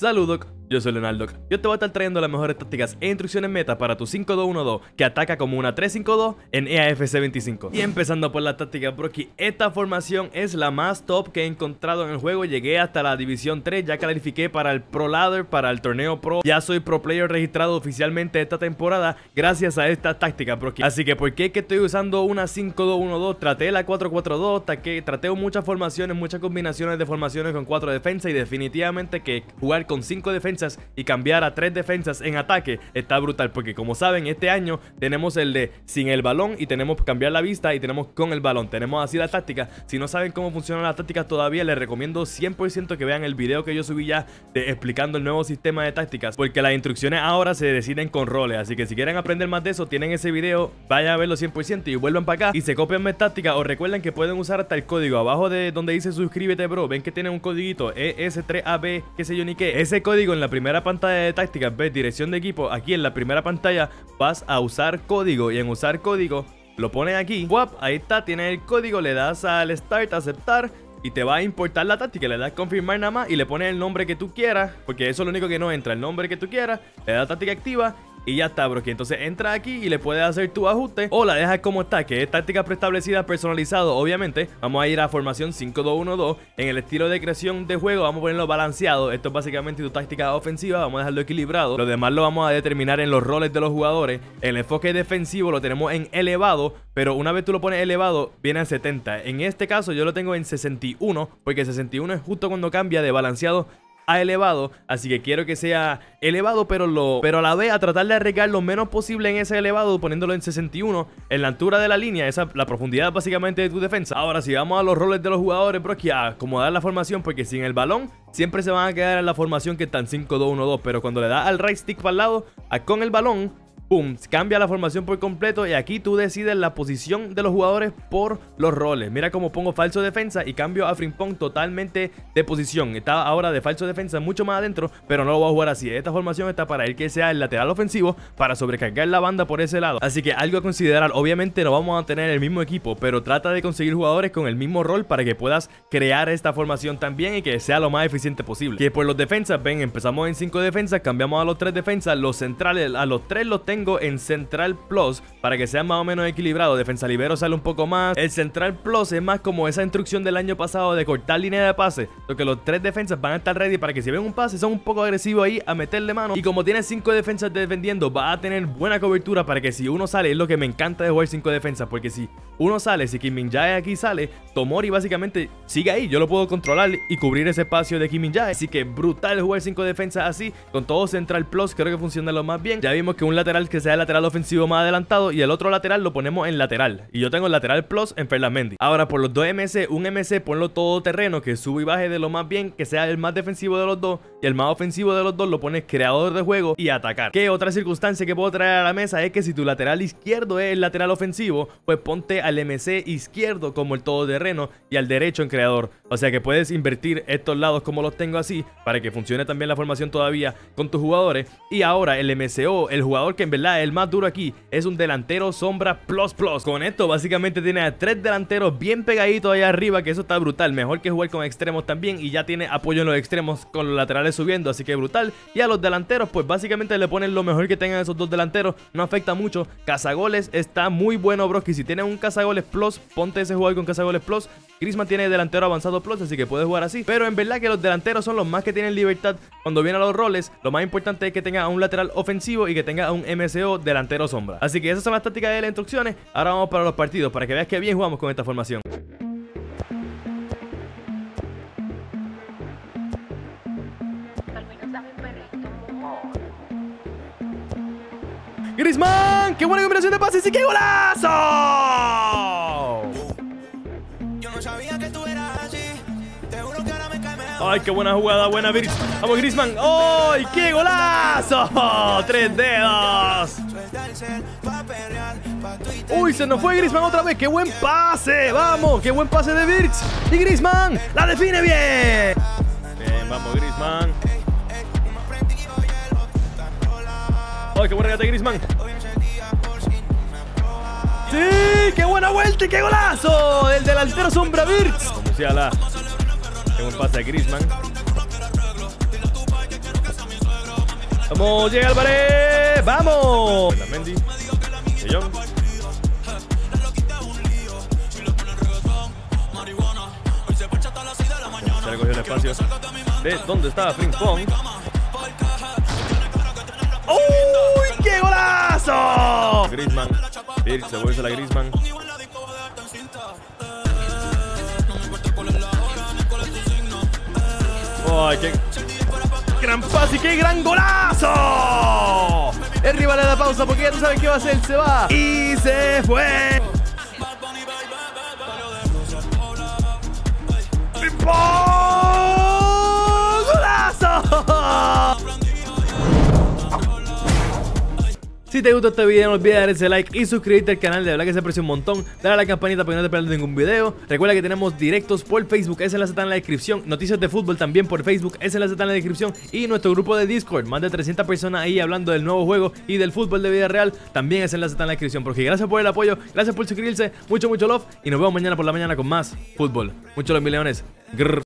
Saludos, yo soy Leonardo. Yo te voy a estar trayendo las mejores tácticas e instrucciones meta para tu 5-2-1-2 que ataca como una 3-5-2 en EAFC 25. Y empezando por la táctica Broky, esta formación es la más top que he encontrado en el juego. Llegué hasta la división 3, ya califiqué para el Pro Ladder, para el torneo Pro. Ya soy Pro Player registrado oficialmente esta temporada gracias a esta táctica Broky. Así que ¿por qué es que estoy usando una 5-2-1-2? Traté la 4-4-2, traté muchas formaciones, muchas combinaciones de formaciones con 4 defensas y definitivamente que jugar con 5 defensas y cambiar a 3 defensas en ataque está brutal, porque como saben este año tenemos el de sin el balón y tenemos cambiar la vista y tenemos con el balón, tenemos así la táctica. Si no saben cómo funcionan las tácticas todavía, les recomiendo 100% que vean el video que yo subí ya explicando el nuevo sistema de tácticas, porque las instrucciones ahora se deciden con roles. Así que si quieren aprender más de eso, tienen ese video, vayan a verlo 100% y vuelvan para acá y se copian mis tácticas. O recuerden que pueden usar hasta el código abajo de donde dice suscríbete bro, ven que tiene un codiguito ES3AB, que sé yo ni qué, ese código en la primera pantalla de tácticas, ves dirección de equipo, aquí en la primera pantalla vas a usar código y en usar código lo pones aquí, guap, ahí está, tienes el código, le das al start, aceptar y te va a importar la táctica, le das confirmar nada más y le pones el nombre que tú quieras, porque eso es lo único que no entra, el nombre que tú quieras, le das táctica activa y ya está, Broky. Entonces entra aquí y le puedes hacer tu ajuste o la dejas como está, que es táctica preestablecida, personalizado. Obviamente vamos a ir a formación 5-2-1-2. En el estilo de creación de juego vamos a ponerlo balanceado. Esto es básicamente tu táctica ofensiva, vamos a dejarlo equilibrado. Lo demás lo vamos a determinar en los roles de los jugadores. El enfoque defensivo lo tenemos en elevado, pero una vez tú lo pones elevado viene a 70. En este caso yo lo tengo en 61, porque 61 es justo cuando cambia de balanceado a elevado, así que quiero que sea elevado, pero a la vez a tratar de arriesgar lo menos posible en ese elevado, poniéndolo en 61, en la altura de la línea, esa la profundidad básicamente de tu defensa. Ahora si vamos a los roles de los jugadores, bro, aquí a acomodar la formación, porque sin el balón siempre se van a quedar en la formación que está en 5-2-1-2, pero cuando le das al right stick para el lado, con el balón, pum, cambia la formación por completo y aquí tú decides la posición de los jugadores por los roles. Mira cómo pongo falso defensa y cambio a Frimpong totalmente de posición. Está ahora de falso defensa mucho más adentro, pero no lo voy a jugar así. Esta formación está para el que sea el lateral ofensivo, para sobrecargar la banda por ese lado. Así que algo a considerar. Obviamente no vamos a tener el mismo equipo, pero trata de conseguir jugadores con el mismo rol para que puedas crear esta formación también y que sea lo más eficiente posible. Que por los defensas, ven, empezamos en 5 defensas, cambiamos a los 3 defensas, los centrales, a los 3 los tengo en central plus para que sea más o menos equilibrado. Defensa libero sale un poco más. El central plus es más como esa instrucción del año pasado de cortar línea de pase, porque los 3 defensas van a estar ready para que si ven un pase son un poco agresivos ahí a meterle mano. Y como tienes 5 defensas defendiendo, va a tener buena cobertura para que si uno sale, es lo que me encanta de jugar 5 defensas, porque si uno sale, si Kim Min Jae aquí sale, Tomori básicamente sigue ahí, yo lo puedo controlar y cubrir ese espacio de Kim Min Jae. Así que brutal jugar 5 defensas así, con todo central plus creo que funciona lo más bien. Ya vimos que un lateral que sea el lateral ofensivo más adelantado y el otro lateral lo ponemos en lateral, y yo tengo el lateral plus en Ferland Mendy. Ahora por los 2 MC, un MC ponlo todo terreno, que sube y baje de lo más bien, que sea el más defensivo de los dos y el más ofensivo de los dos lo pones creador de juego y atacar. Que otra circunstancia que puedo traer a la mesa es que si tu lateral izquierdo es el lateral ofensivo, pues ponte al MC izquierdo como el todoterreno y al derecho en creador. O sea que puedes invertir estos lados como los tengo así para que funcione también la formación todavía con tus jugadores. Y ahora el MCO, el jugador que en verdad el más duro aquí es un delantero sombra plus plus. Con esto básicamente tiene a 3 delanteros bien pegaditos ahí arriba, que eso está brutal, mejor que jugar con extremos también, y ya tiene apoyo en los extremos con los laterales subiendo, así que brutal. Y a los delanteros pues básicamente le ponen lo mejor que tengan esos 2 delanteros, no afecta mucho. Cazagoles está muy bueno, bro, que si tienes un cazagoles plus, ponte ese jugador con cazagoles plus. Griezmann tiene delantero avanzado plus, así que puedes jugar así, pero en verdad que los delanteros son los más que tienen libertad cuando vienen a los roles. Lo más importante es que tenga a un lateral ofensivo y que tenga a un MCO delantero sombra. Así que esas son las tácticas de las instrucciones. Ahora vamos para los partidos para que veas que bien jugamos con esta formación. Griezmann, qué buena combinación de pases y qué golazo. Yo no sabía que tú eras así. Te juro que ahora me cae mejor. Ay, qué buena jugada, buena Birch. Vamos Griezmann. ¡Ay, qué golazo! ¡Tres dedos! Uy, se nos fue Griezmann otra vez. ¡Qué buen pase! ¡Vamos! ¡Qué buen pase de Birch! ¡Y Griezmann la define bien! Bien, vamos Griezmann. ¡Ay, qué buen regate Griezmann! ¡Sí! ¡Qué buena vuelta y qué golazo! ¡Del delantero sombra Birch! Qué buen pase a Griezmann. Vamos, llega Álvarez. ¡Vamos! Mendy. De Jong. Se le cogió el espacio. ¿De dónde estaba Frimpong? ¡Uy, qué golazo! Griezmann. Birch se vuelve a la Griezmann. ¡Ay, qué gran pase y qué gran golazo! El rival le da pausa porque ya tú sabes qué va a hacer, se va y se fue. ¡Frimpong! ¡Golazo! Si te gustó este video, no olvides dar ese like y suscribirte al canal, de verdad que se aprecia un montón. Dale a la campanita para que no te pierdas ningún video. Recuerda que tenemos directos por Facebook, ese enlace está en la descripción. Noticias de fútbol también por Facebook, ese enlace está en la descripción. Y nuestro grupo de Discord, más de 300 personas ahí hablando del nuevo juego y del fútbol de vida real. También ese enlace está en la descripción. Porque gracias por el apoyo, gracias por suscribirse, mucho love. Y nos vemos mañana por la mañana con más fútbol. Mucho love, mis leones. Grrr.